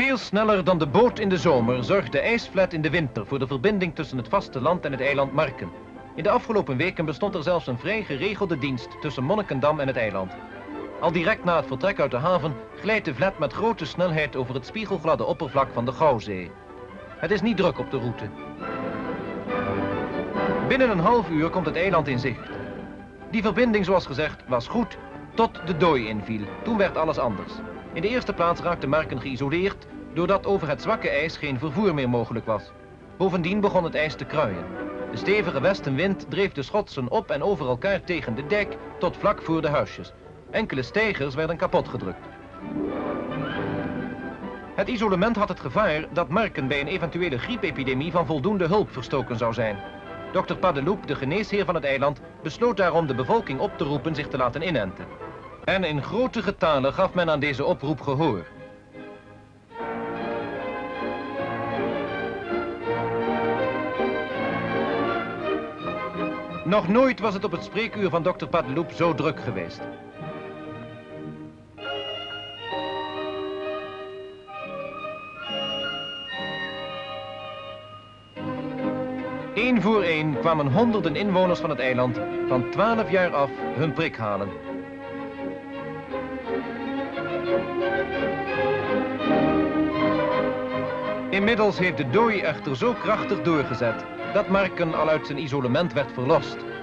Veel sneller dan de boot in de zomer zorgt de ijsflat in de winter voor de verbinding tussen het vasteland en het eiland Marken. In de afgelopen weken bestond er zelfs een vrij geregelde dienst tussen Monnikendam en het eiland. Al direct na het vertrek uit de haven glijdt de vlet met grote snelheid over het spiegelgladde oppervlak van de Gouwzee. Het is niet druk op de route. Binnen een half uur komt het eiland in zicht. Die verbinding, zoals gezegd, was goed tot de dooi inviel. Toen werd alles anders. In de eerste plaats raakte Marken geïsoleerd doordat over het zwakke ijs geen vervoer meer mogelijk was. Bovendien begon het ijs te kruien. De stevige westenwind dreef de schotsen op en over elkaar tegen de dijk tot vlak voor de huisjes. Enkele steigers werden kapotgedrukt. Het isolement had het gevaar dat Marken bij een eventuele griepepidemie van voldoende hulp verstoken zou zijn. Dr. Pateloup, de geneesheer van het eiland, besloot daarom de bevolking op te roepen zich te laten inenten. En in grote getalen gaf men aan deze oproep gehoor. Nog nooit was het op het spreekuur van Dr. Pateloup zo druk geweest. Eén voor één kwamen honderden inwoners van het eiland van 12 jaar af hun prik halen. Inmiddels heeft de dooi echter zo krachtig doorgezet dat Marken al uit zijn isolement werd verlost.